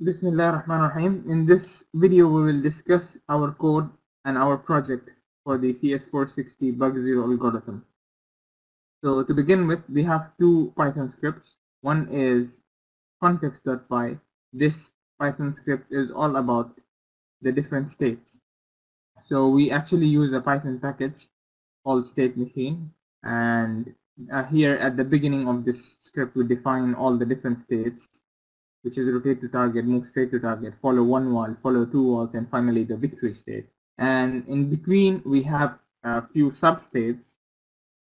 Bismillah ar-Rahman ar-Rahim. In this video we will discuss our code and our project for the CS460 bug zero algorithm. So to begin with, we have two Python scripts. One is context.py. This Python script is all about the different states. So we actually use a Python package called state machine, and here at the beginning of this script we define all the different states, which is rotate to target, move straight to target, follow one wall, follow two walls, and finally the victory state. And in between we have a few substates.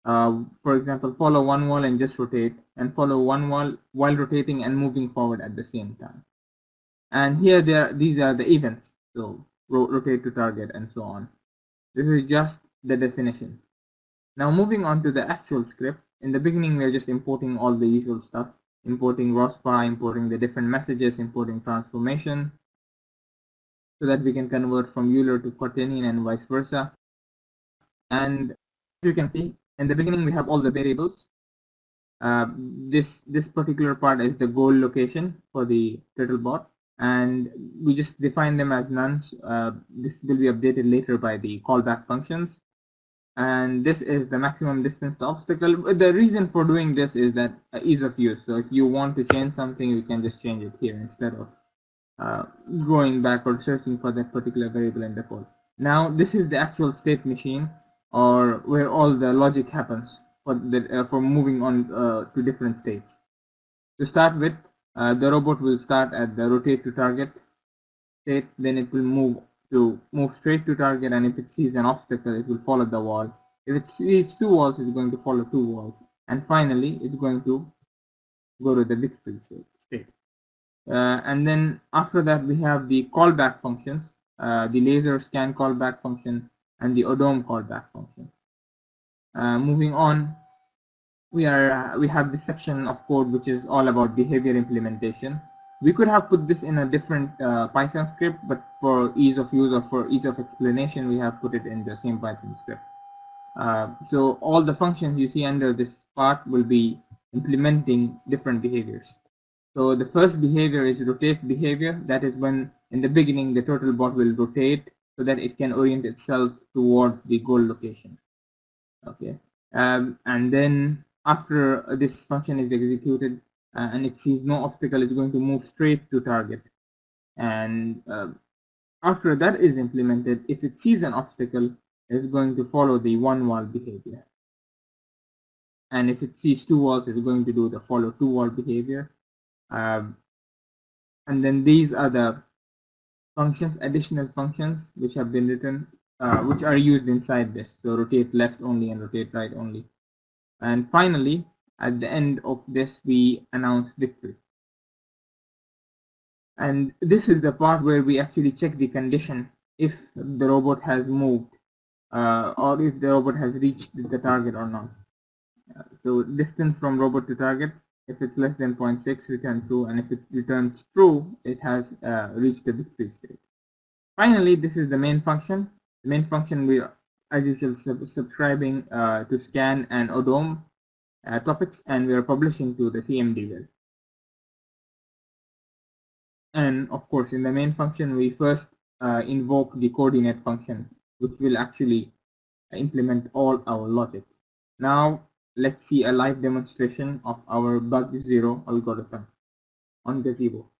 For example, follow one wall and just rotate, and follow one wall while rotating and moving forward at the same time. And here these are the events, so rotate to target and so on. This is just the definition. Now moving on to the actual script, in the beginning we are just importing all the usual stuff. Importing ROSpy, importing the different messages, importing transformation, so that we can convert from Euler to quaternion and vice versa. And as you can see, in the beginning we have all the variables. This particular part is the goal location for the TurtleBot, and we just define them as none. This will be updated later by the callback functions. And this is the maximum distance to obstacle. The reason for doing this is that ease of use. So if you want to change something, you can just change it here instead of going back or searching for that particular variable in the code. Now this is the actual state machine, or where all the logic happens for moving on to different states. To start with, the robot will start at the rotate to target state, then it will move straight to target, and if it sees an obstacle it will follow the wall. If it sees two walls, it's going to follow two walls, and finally it's going to go to the victory state. And then after that we have the callback functions, the laser scan callback function and the odom callback function. Moving on, we have this section of code which is all about behavior implementation. We could have put this in a different Python script, but for ease of use or for ease of explanation, we have put it in the same Python script. So all the functions you see under this part will be implementing different behaviors. So the first behavior is rotate behavior. That is when, in the beginning, the TurtleBot will rotate so that it can orient itself towards the goal location. Okay, and then after this function is executed, and it sees no obstacle, it's going to move straight to target. And after that is implemented, if it sees an obstacle, it's going to follow the one wall behavior. And if it sees two walls, it's going to do the follow two wall behavior. And then these are the functions, additional functions, which have been written, which are used inside this. So rotate left only and rotate right only. And finally, at the end of this we announce victory. And this is the part where we actually check the condition, if the robot has moved or if the robot has reached the target or not. So distance from robot to target, if it's less than 0.6, return true, and if it returns true, it has reached the victory state. Finally, this is the main function. The main function we are, as usual, subscribing to scan and odom topics, and we are publishing to the CMD web. And of course, in the main function we first invoke the coordinate function, which will actually implement all our logic. Now let's see a live demonstration of our bug zero algorithm on Gazebo.